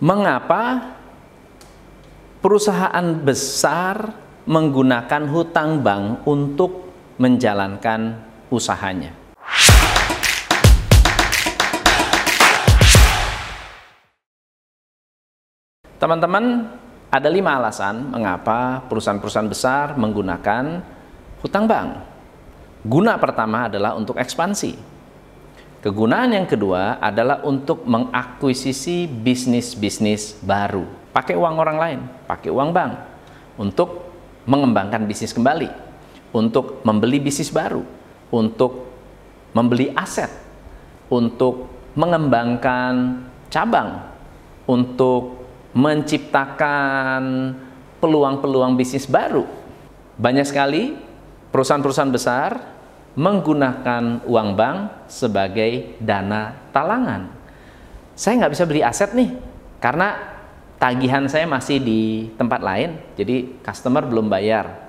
Mengapa perusahaan besar menggunakan hutang bank untuk menjalankan usahanya? Teman-teman, ada 5 alasan mengapa perusahaan-perusahaan besar menggunakan hutang bank. Guna pertama adalah untuk ekspansi. Kegunaan yang kedua adalah untuk mengakuisisi bisnis-bisnis baru. Pakai uang orang lain, pakai uang bank. Untuk mengembangkan bisnis kembali. Untuk membeli bisnis baru. Untuk membeli aset. Untuk mengembangkan cabang. Untuk menciptakan peluang-peluang bisnis baru. Banyak sekali perusahaan-perusahaan besar menggunakan uang bank sebagai dana talangan. Saya nggak bisa beli aset nih, karena tagihan saya masih di tempat lain, jadi customer belum bayar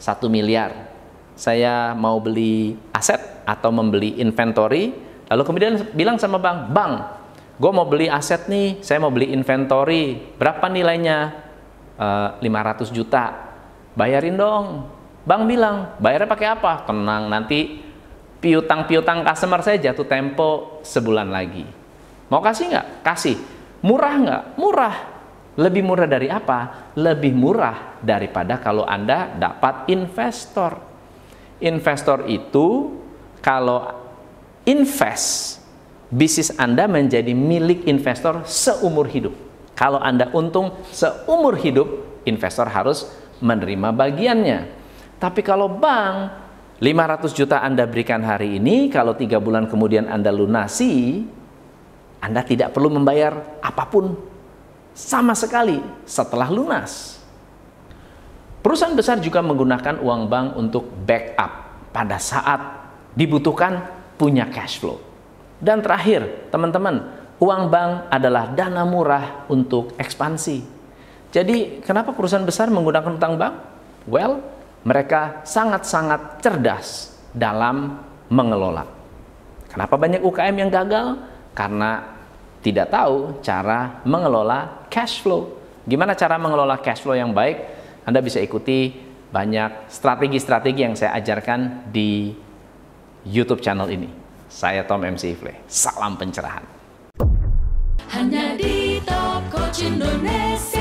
1 miliar. Saya mau beli aset atau membeli inventory, lalu kemudian bilang sama bank, "Bang, gue mau beli aset nih, saya mau beli inventory, berapa nilainya? 500 juta, bayarin dong." Bang bilang, bayarnya pakai apa? Tenang, nanti piutang-piutang customer saya jatuh tempo sebulan lagi. Mau kasih nggak? Kasih. Murah nggak? Murah. Lebih murah dari apa? Lebih murah daripada kalau Anda dapat investor. Investor itu kalau invest, bisnis Anda menjadi milik investor seumur hidup. Kalau Anda untung seumur hidup, investor harus menerima bagiannya. Tapi kalau bank, 500 juta Anda berikan hari ini, kalau 3 bulan kemudian Anda lunasi, Anda tidak perlu membayar apapun sama sekali setelah lunas. Perusahaan besar juga menggunakan uang bank untuk backup pada saat dibutuhkan punya cash flow. Dan terakhir, teman-teman, uang bank adalah dana murah untuk ekspansi. Jadi, kenapa perusahaan besar menggunakan hutang bank? Well, mereka sangat-sangat cerdas dalam mengelola. Kenapa banyak UKM yang gagal? Karena tidak tahu cara mengelola cash flow. Gimana cara mengelola cash flow yang baik? Anda bisa ikuti banyak strategi-strategi yang saya ajarkan di YouTube channel ini. Saya Tom MC Ifle. Salam pencerahan. Hanya di Top Coach Indonesia.